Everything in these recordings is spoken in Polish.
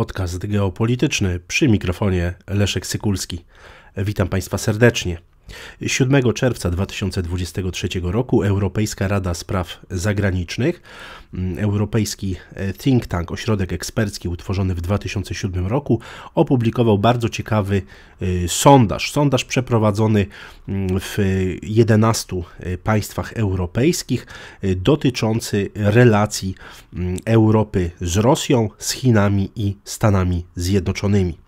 Podcast geopolityczny przy mikrofonie Leszek Sykulski. Witam Państwa serdecznie. 7 czerwca 2023 roku Europejska Rada Spraw Zagranicznych, europejski think tank, ośrodek ekspercki utworzony w 2007 roku, opublikował bardzo ciekawy sondaż. Sondaż przeprowadzony w 11 państwach europejskich dotyczący relacji Europy z Rosją, z Chinami i Stanami Zjednoczonymi.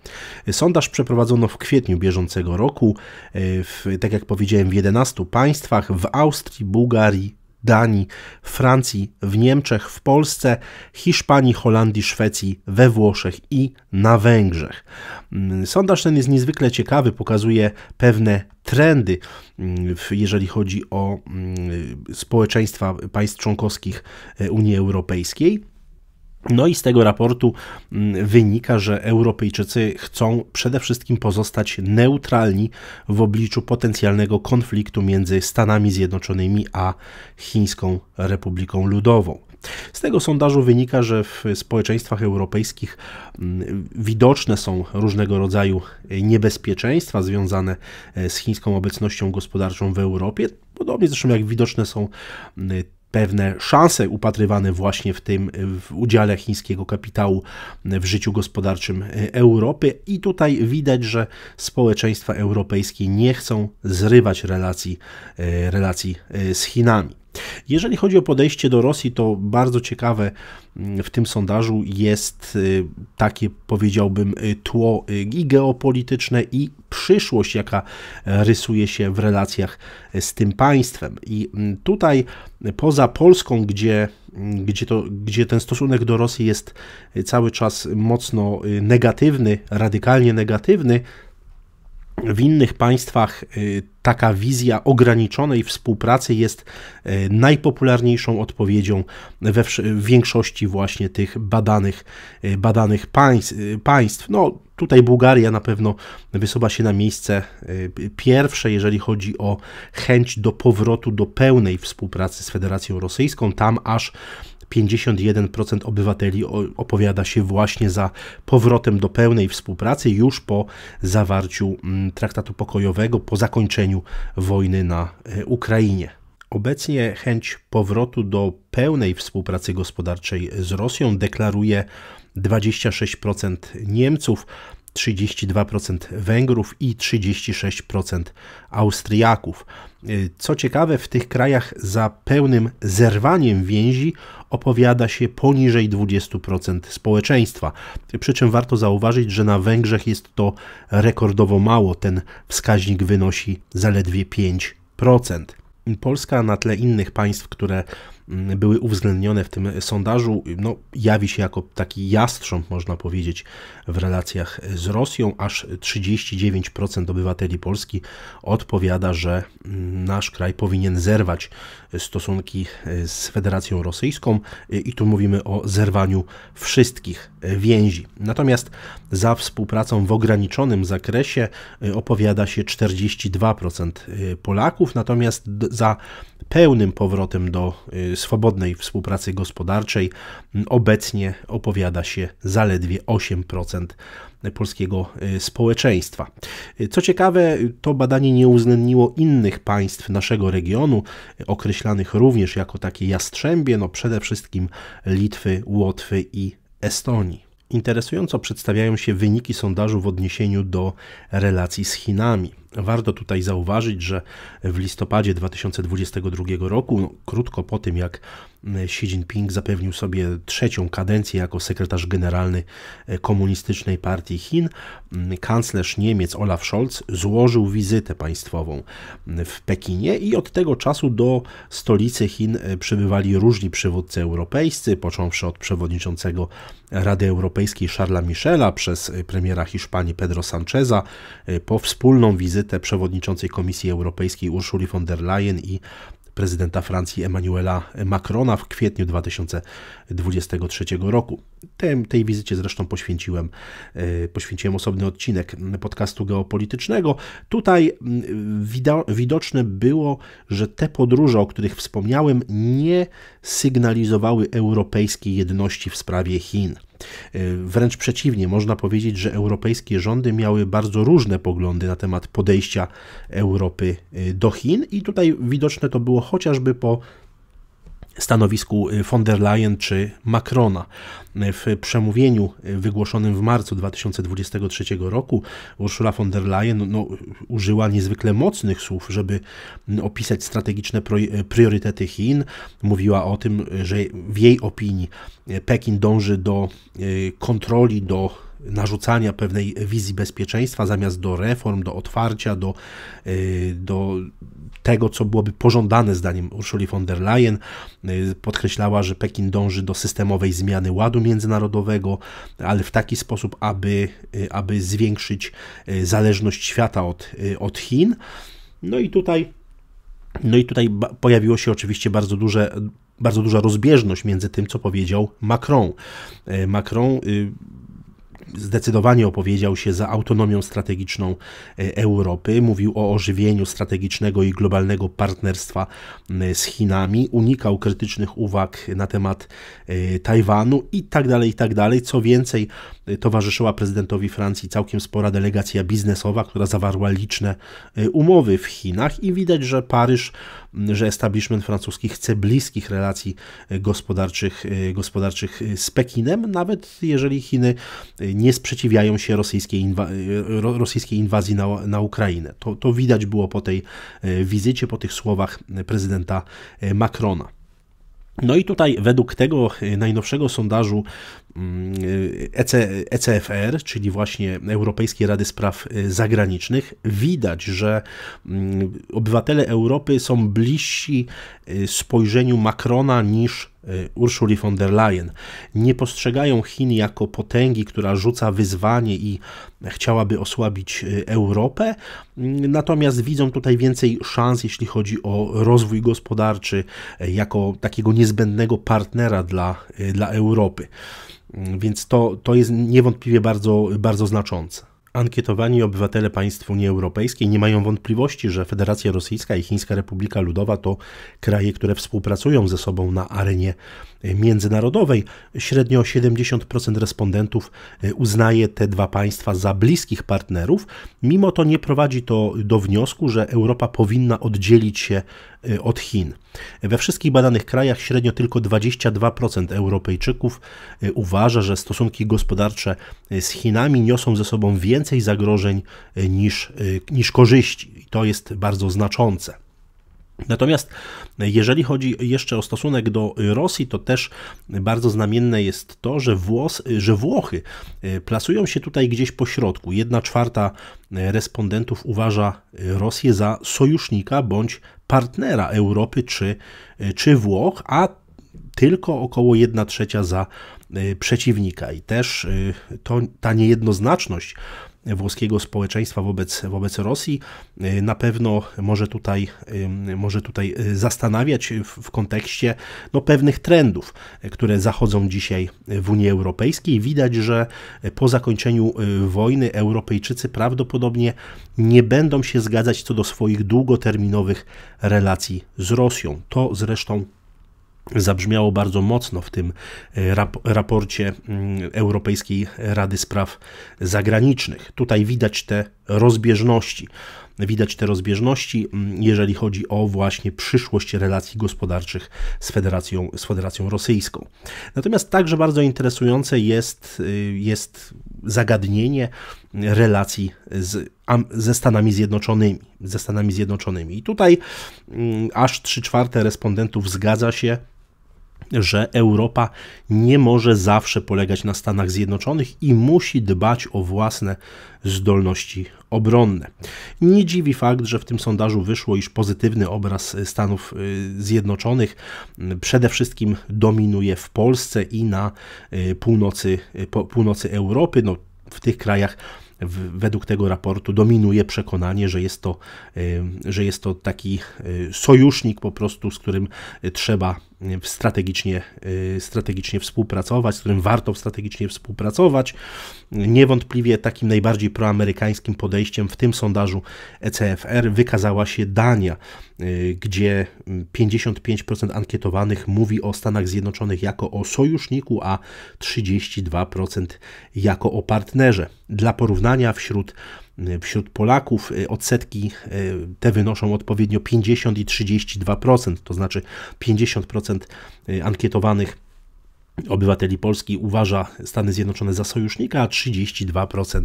Sondaż przeprowadzono w kwietniu bieżącego roku, tak jak powiedziałem, w 11 państwach: w Austrii, Bułgarii, Danii, Francji, w Niemczech, w Polsce, Hiszpanii, Holandii, Szwecji, we Włoszech i na Węgrzech. Sondaż ten jest niezwykle ciekawy, pokazuje pewne trendy, jeżeli chodzi o społeczeństwa państw członkowskich Unii Europejskiej. No i z tego raportu wynika, że Europejczycy chcą przede wszystkim pozostać neutralni w obliczu potencjalnego konfliktu między Stanami Zjednoczonymi a Chińską Republiką Ludową. Z tego sondażu wynika, że w społeczeństwach europejskich widoczne są różnego rodzaju niebezpieczeństwa związane z chińską obecnością gospodarczą w Europie, podobnie zresztą jak widoczne są pewne szanse upatrywane właśnie w udziale chińskiego kapitału w życiu gospodarczym Europy. I tutaj widać, że społeczeństwa europejskie nie chcą zrywać relacji z Chinami. Jeżeli chodzi o podejście do Rosji, to bardzo ciekawe w tym sondażu jest takie, powiedziałbym, tło i geopolityczne, i przyszłość, jaka rysuje się w relacjach z tym państwem. I tutaj poza Polską, gdzie ten stosunek do Rosji jest cały czas mocno negatywny, radykalnie negatywny, w innych państwach taka wizja ograniczonej współpracy jest najpopularniejszą odpowiedzią w większości właśnie tych badanych państw. No, tutaj Bułgaria na pewno wysuwa się na miejsce pierwsze, jeżeli chodzi o chęć do powrotu do pełnej współpracy z Federacją Rosyjską. Tam aż 51% obywateli opowiada się właśnie za powrotem do pełnej współpracy już po zawarciu traktatu pokojowego, po zakończeniu wojny na Ukrainie. Obecnie chęć powrotu do pełnej współpracy gospodarczej z Rosją deklaruje 26% Niemców, 32% Węgrów i 36% Austriaków. Co ciekawe, w tych krajach za pełnym zerwaniem więzi opowiada się poniżej 20% społeczeństwa. Przy czym warto zauważyć, że na Węgrzech jest to rekordowo mało. Ten wskaźnik wynosi zaledwie 5%. Polska na tle innych państw, które były uwzględnione w tym sondażu, no, jawi się jako taki jastrząb, można powiedzieć, w relacjach z Rosją. Aż 39% obywateli Polski odpowiada, że nasz kraj powinien zerwać stosunki z Federacją Rosyjską, i tu mówimy o zerwaniu wszystkich więzi. Natomiast za współpracą w ograniczonym zakresie opowiada się 42% Polaków, natomiast za pełnym powrotem do swobodnej współpracy gospodarczej obecnie opowiada się zaledwie 8% polskiego społeczeństwa. Co ciekawe, to badanie nie uwzględniło innych państw naszego regionu, określanych również jako takie jastrzębie, no przede wszystkim Litwy, Łotwy i Estonii. Interesująco przedstawiają się wyniki sondażu w odniesieniu do relacji z Chinami. Warto tutaj zauważyć, że w listopadzie 2022 roku, no, krótko po tym, jak Xi Jinping zapewnił sobie trzecią kadencję jako sekretarz generalny Komunistycznej Partii Chin, kanclerz Niemiec Olaf Scholz złożył wizytę państwową w Pekinie i od tego czasu do stolicy Chin przybywali różni przywódcy europejscy, począwszy od przewodniczącego Rady Europejskiej Charlesa Michela, przez premiera Hiszpanii Pedro Sancheza, po wspólną wizytę przewodniczącej Komisji Europejskiej Urszuli von der Leyen i prezydenta Francji Emmanuela Macrona w kwietniu 2023 roku. Tej wizycie zresztą poświęciłem osobny odcinek podcastu geopolitycznego. Tutaj widoczne było, że te podróże, o których wspomniałem, nie sygnalizowały europejskiej jedności w sprawie Chin. Wręcz przeciwnie, można powiedzieć, że europejskie rządy miały bardzo różne poglądy na temat podejścia Europy do Chin i tutaj widoczne to było chociażby po stanowisku von der Leyen czy Macrona. W przemówieniu wygłoszonym w marcu 2023 roku Urszula von der Leyen użyła niezwykle mocnych słów, żeby opisać strategiczne priorytety Chin. Mówiła o tym, że w jej opinii Pekin dąży do kontroli, do narzucania pewnej wizji bezpieczeństwa zamiast do reform, do otwarcia, do tego, co byłoby pożądane zdaniem Urszuli von der Leyen. Podkreślała, że Pekin dąży do systemowej zmiany ładu międzynarodowego, ale w taki sposób, aby zwiększyć zależność świata od Chin. No i tutaj pojawiło się oczywiście bardzo duża rozbieżność między tym, co powiedział Macron. Macron zdecydowanie opowiedział się za autonomią strategiczną Europy, mówił o ożywieniu strategicznego i globalnego partnerstwa z Chinami, unikał krytycznych uwag na temat Tajwanu i tak dalej, co więcej, towarzyszyła prezydentowi Francji całkiem spora delegacja biznesowa, która zawarła liczne umowy w Chinach i widać, że Paryż, że establishment francuski chce bliskich relacji gospodarczych z Pekinem, nawet jeżeli Chiny nie sprzeciwiają się rosyjskiej inwazji na Ukrainę. To widać było po tej wizycie, po tych słowach prezydenta Macrona. No i tutaj według tego najnowszego sondażu ECFR, czyli właśnie Europejskiej Rady Spraw Zagranicznych, widać, że obywatele Europy są bliżsi spojrzeniu Macrona niż Urszuli von der Leyen. Nie postrzegają Chin jako potęgi, która rzuca wyzwanie i chciałaby osłabić Europę, natomiast widzą tutaj więcej szans, jeśli chodzi o rozwój gospodarczy, jako takiego niezbędnego partnera dla Europy. Więc to jest niewątpliwie bardzo znaczące. Ankietowani obywatele państw Unii Europejskiej nie mają wątpliwości, że Federacja Rosyjska i Chińska Republika Ludowa to kraje, które współpracują ze sobą na arenie międzynarodowej. Średnio 70% respondentów uznaje te dwa państwa za bliskich partnerów. Mimo to nie prowadzi to do wniosku, że Europa powinna oddzielić się od Chin. We wszystkich badanych krajach średnio tylko 22% Europejczyków uważa, że stosunki gospodarcze z Chinami niosą ze sobą więcej zagrożeń niż korzyści. I to jest bardzo znaczące. Natomiast jeżeli chodzi jeszcze o stosunek do Rosji, to też bardzo znamienne jest to, że Włochy plasują się tutaj gdzieś po środku. 1/4 respondentów uważa Rosję za sojusznika bądź partnera Europy czy Włoch, a tylko około 1/3 za przeciwnika. I też ta niejednoznaczność włoskiego społeczeństwa wobec Rosji na pewno może tutaj zastanawiać w kontekście pewnych trendów, które zachodzą dzisiaj w Unii Europejskiej. Widać, że po zakończeniu wojny Europejczycy prawdopodobnie nie będą się zgadzać co do swoich długoterminowych relacji z Rosją. To zresztą zabrzmiało bardzo mocno w tym raporcie Europejskiej Rady Spraw Zagranicznych. Tutaj widać te rozbieżności. Jeżeli chodzi o właśnie przyszłość relacji gospodarczych z Federacją Rosyjską. Natomiast także bardzo interesujące jest zagadnienie relacji ze Stanami Zjednoczonymi. I tutaj aż 3/4 respondentów zgadza się, że Europa nie może zawsze polegać na Stanach Zjednoczonych i musi dbać o własne zdolności obronne. Nie dziwi fakt, że w tym sondażu wyszło, iż pozytywny obraz Stanów Zjednoczonych przede wszystkim dominuje w Polsce i na północy Europy. W tych krajach według tego raportu dominuje przekonanie, że jest to taki sojusznik po prostu, z którym trzeba strategicznie współpracować, z którym warto strategicznie współpracować. Niewątpliwie takim najbardziej proamerykańskim podejściem w tym sondażu ECFR wykazała się Dania, gdzie 55% ankietowanych mówi o Stanach Zjednoczonych jako o sojuszniku, a 32% jako o partnerze. Dla porównania wśród Polaków odsetki te wynoszą odpowiednio 50 i 32%, to znaczy 50% ankietowanych obywateli Polski uważa Stany Zjednoczone za sojusznika, a 32%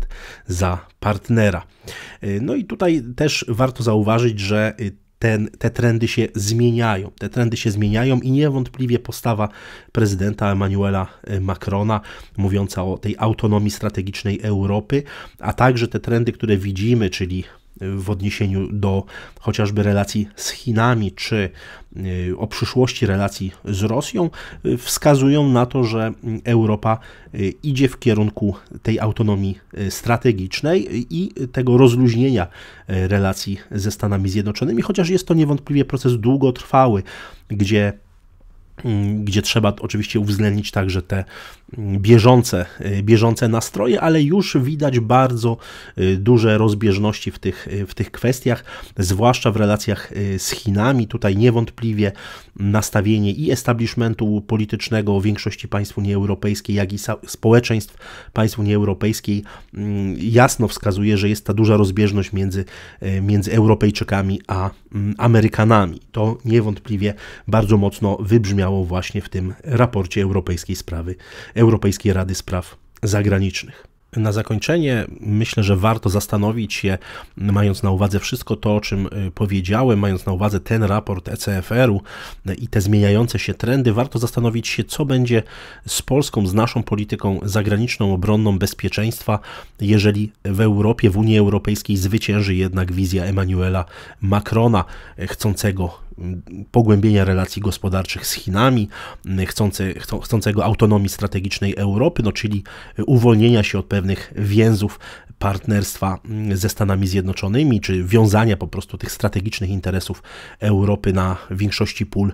za partnera. No i tutaj też warto zauważyć, że te trendy się zmieniają. Te trendy się zmieniają i niewątpliwie postawa prezydenta Emmanuela Macrona, mówiąca o tej autonomii strategicznej Europy, a także te trendy, które widzimy, czyli w odniesieniu do chociażby relacji z Chinami, czy o przyszłości relacji z Rosją, wskazują na to, że Europa idzie w kierunku tej autonomii strategicznej i tego rozluźnienia relacji ze Stanami Zjednoczonymi, chociaż jest to niewątpliwie proces długotrwały, gdzie trzeba oczywiście uwzględnić także te bieżące nastroje, ale już widać bardzo duże rozbieżności w tych kwestiach, zwłaszcza w relacjach z Chinami. Tutaj niewątpliwie nastawienie i establishmentu politycznego większości państw Unii Europejskiej, jak i społeczeństw państw Unii Europejskiej jasno wskazuje, że jest ta duża rozbieżność między Europejczykami a Amerykanami. To niewątpliwie bardzo mocno wybrzmiało właśnie w tym raporcie Europejskiej Rady Spraw Zagranicznych. Na zakończenie myślę, że warto zastanowić się, mając na uwadze wszystko to, o czym powiedziałem, mając na uwadze ten raport ECFR-u i te zmieniające się trendy, warto zastanowić się, co będzie z Polską, z naszą polityką zagraniczną, obronną, bezpieczeństwa, jeżeli w Europie, w Unii Europejskiej zwycięży jednak wizja Emmanuela Macrona, chcącego pogłębienia relacji gospodarczych z Chinami, chcącego autonomii strategicznej Europy, no czyli uwolnienia się od pewnych więzów partnerstwa ze Stanami Zjednoczonymi, czy wiązania po prostu tych strategicznych interesów Europy na większości pól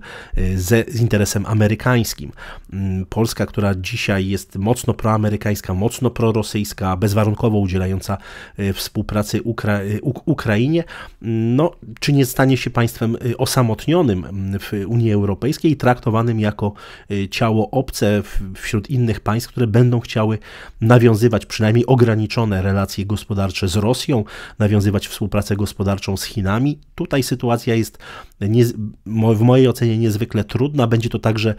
z interesem amerykańskim. Polska, która dzisiaj jest mocno proamerykańska, mocno prorosyjska, bezwarunkowo udzielająca współpracy Ukrainie, no, czy nie stanie się państwem osamotnionym w Unii Europejskiej, traktowanym jako ciało obce wśród innych państw, które będą chciały nawiązywać przynajmniej ograniczone relacje gospodarcze z Rosją, nawiązywać współpracę gospodarczą z Chinami. Tutaj sytuacja jest w mojej ocenie niezwykle trudna. Będzie to także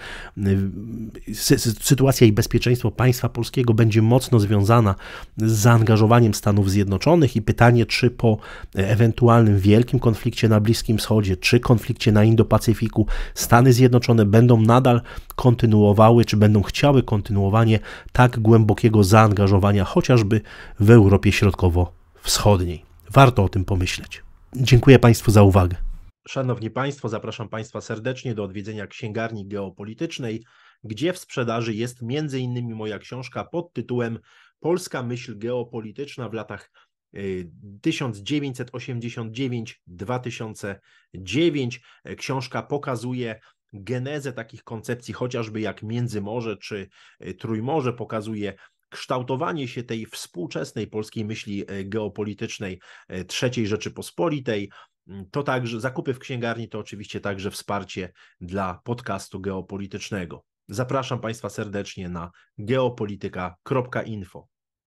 sytuacja i bezpieczeństwo państwa polskiego będzie mocno związana z zaangażowaniem Stanów Zjednoczonych i pytanie, czy po ewentualnym wielkim konflikcie na Bliskim Wschodzie, czy konflikcie na Indo-Pacyfiku Stany Zjednoczone będą nadal kontynuowały, czy będą chciały kontynuowanie tak głębokiego zaangażowania chociażby w Europie Środkowo-Wschodniej. Warto o tym pomyśleć. Dziękuję Państwu za uwagę. Szanowni Państwo, zapraszam Państwa serdecznie do odwiedzenia Księgarni Geopolitycznej, gdzie w sprzedaży jest m.in. moja książka pod tytułem Polska myśl geopolityczna w latach 1989-2009. Książka pokazuje genezę takich koncepcji chociażby jak Międzymorze czy Trójmorze, pokazuje kształtowanie się tej współczesnej polskiej myśli geopolitycznej III Rzeczypospolitej. To także zakupy w księgarni, to oczywiście także wsparcie dla podcastu geopolitycznego. Zapraszam Państwa serdecznie na geopolityka.info.